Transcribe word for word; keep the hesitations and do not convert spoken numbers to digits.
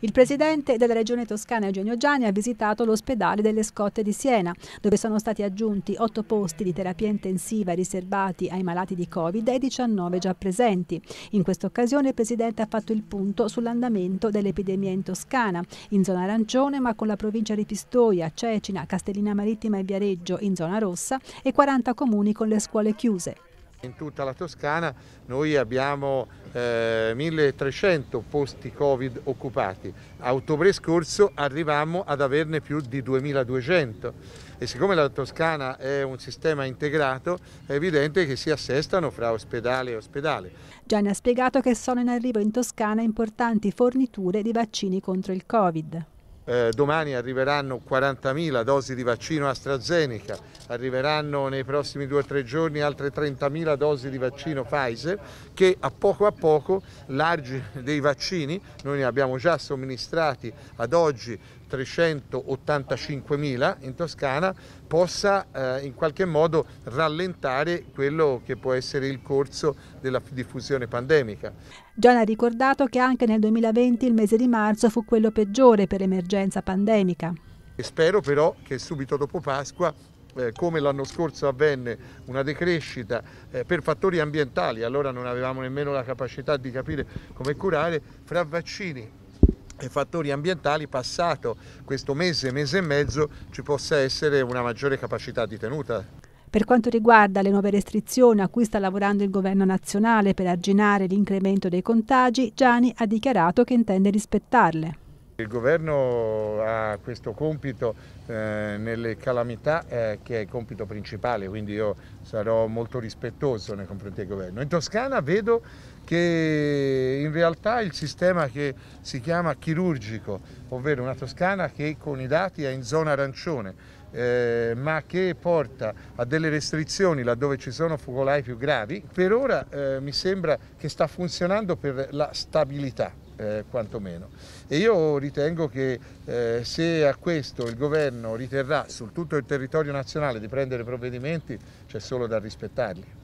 Il presidente della regione toscana Eugenio Giani ha visitato l'ospedale delle Scotte di Siena, dove sono stati aggiunti otto posti di terapia intensiva riservati ai malati di Covid e diciannove già presenti. In questa occasione il presidente ha fatto il punto sull'andamento dell'epidemia in Toscana, in zona arancione, ma con la provincia di Pistoia, Cecina, Castellina Marittima e Viareggio in zona rossa e quaranta comuni con le scuole chiuse. In tutta la Toscana noi abbiamo eh, milletrecento posti Covid occupati, a ottobre scorso arrivammo ad averne più di duemiladuecento e siccome la Toscana è un sistema integrato è evidente che si assestano fra ospedale e ospedale. Gianni ha spiegato che sono in arrivo in Toscana importanti forniture di vaccini contro il Covid. Eh, domani arriveranno quarantamila dosi di vaccino AstraZeneca, arriveranno nei prossimi due o tre giorni altre trentamila dosi di vaccino Pfizer, che a poco a poco l'argine dei vaccini, noi ne abbiamo già somministrati ad oggi trecentottantacinquemila in Toscana, possa eh, in qualche modo rallentare quello che può essere il corso della diffusione pandemica. Gianni ha ricordato che anche nel duemilaventi il mese di marzo fu quello peggiore per l'emergenza pandemica. E spero però che subito dopo Pasqua, Eh, come l'anno scorso avvenne una decrescita eh, per fattori ambientali, allora non avevamo nemmeno la capacità di capire come curare, fra vaccini e fattori ambientali passato questo mese, mese e mezzo ci possa essere una maggiore capacità di tenuta. Per quanto riguarda le nuove restrizioni a cui sta lavorando il governo nazionale per arginare l'incremento dei contagi, Giani ha dichiarato che intende rispettarle. Il governo ha questo compito eh, nelle calamità eh, che è il compito principale, quindi io sarò molto rispettoso nei confronti del governo. In Toscana vedo che in realtà il sistema che si chiama chirurgico, ovvero una Toscana che con i dati è in zona arancione, Eh, ma che porta a delle restrizioni laddove ci sono focolai più gravi, per ora eh, mi sembra che sta funzionando per la stabilità eh, quantomeno, e io ritengo che eh, se a questo il governo riterrà su tutto il territorio nazionale di prendere provvedimenti, c'è solo da rispettarli.